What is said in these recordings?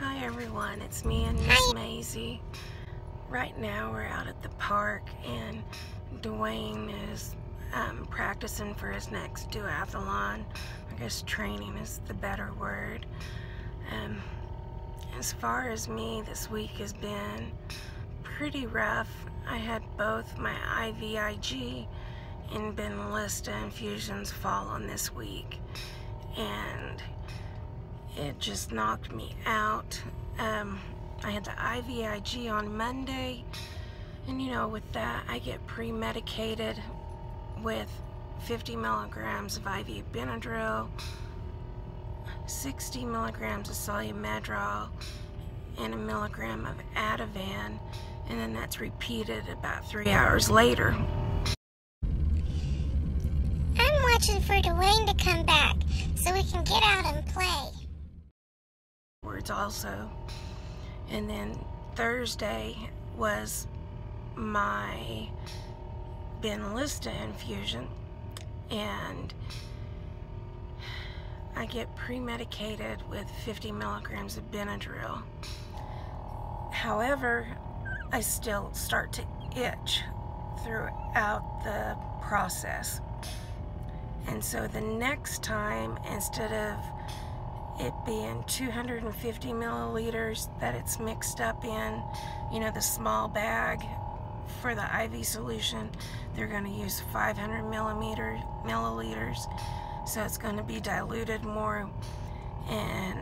Hi everyone, it's me and Miss Maisie. Right now we're out at the park and Dwayne is practicing for his next duathlon. I guess training is the better word. As far as me, this week has been pretty rough. I had both my IVIG and Benlysta infusions fall on this week, and it just knocked me out. I had the IVIG on Monday, and you know, with that I get pre-medicated with 50 milligrams of IV Benadryl, 60 milligrams of Solumedrol, and 1 milligram of Ativan, and then that's repeated about 3 hours later. I'm watching for Dwayne to come back so we can get out and play. Also, and then Thursday was my Benlysta infusion, and I get pre-medicated with 50 milligrams of Benadryl. However, I still start to itch throughout the process, and so the next time, instead of it being 250 milliliters that it's mixed up in, you know, the small bag for the IV solution, they're going to use 500 milliliters, so it's going to be diluted more, and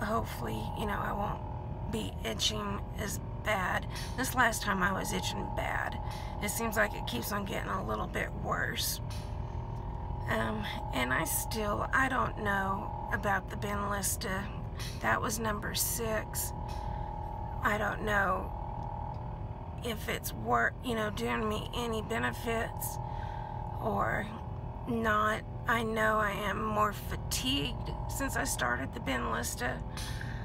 hopefully, you know, I won't be itching as bad. This last time I was itching bad. It seems like it keeps on getting a little bit worse. And I don't know about the Benlysta. That was number 6. I don't know if it's doing me any benefits or not. I know I am more fatigued since I started the Benlysta.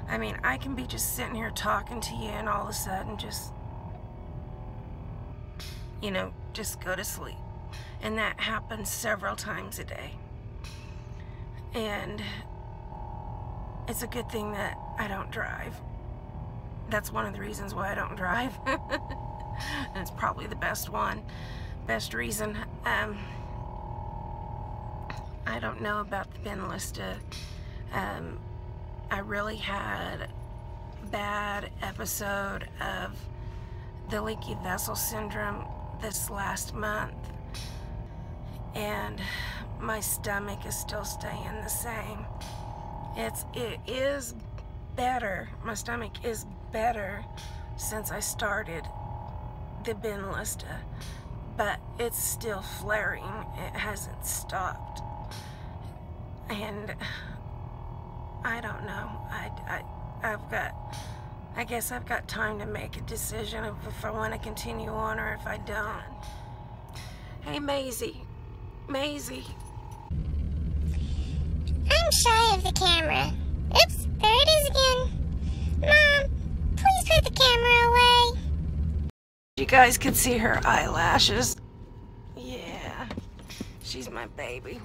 I mean, I can be just sitting here talking to you and all of a sudden just, you know, just go to sleep. And that happens several times a day. And it's a good thing that I don't drive. That's one of the reasons why I don't drive. And it's probably the best reason. I don't know about the Benlysta. I really had a bad episode of the Leaky Vessel Syndrome this last month, and my stomach is still staying the same. It is better. My stomach is better since I started the Benlysta, but it's still flaring. It hasn't stopped, and I don't know. I guess I've got time to make a decision of if I want to continue on or if I don't. Hey, Maisie. I'm shy of the camera. Oops, there it is again. Mom, please put the camera away. You guys can see her eyelashes. Yeah, she's my baby.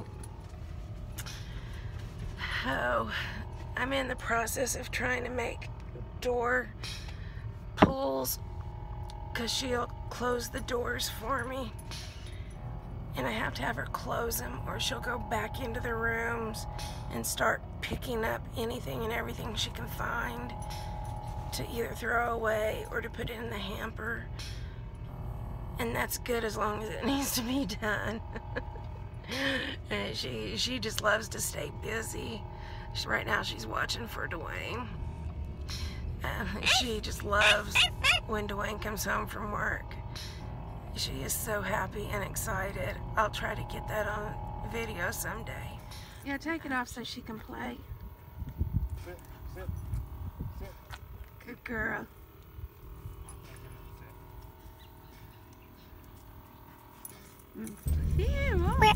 Oh, I'm in the process of trying to make door pulls because she'll close the doors for me, and I have to have her close them or she'll go back into the rooms and start picking up anything and everything she can find to either throw away or to put in the hamper, and that's good as long as it needs to be done. And she just loves to stay busy. Right now she's watching for Dwayne. She just loves when Dwayne comes home from work. She is so happy and excited. I'll try to get that on video someday. Yeah, take it off so she can play. Sit. Good girl. We're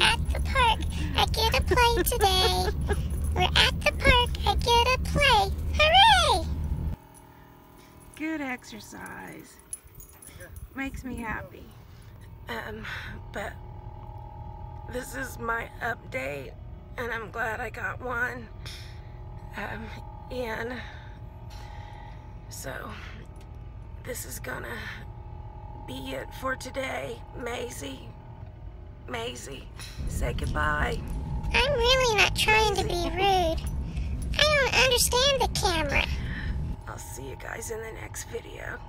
at the park. I get to play today. We're at the park. I get to play. Hooray! Good exercise. Makes me happy. But this is my update, and I'm glad I got one. Ian. So, this is gonna be it for today, Maisie. Maisie, say goodbye. I'm really not trying to be rude. I don't understand the camera. I'll see you guys in the next video.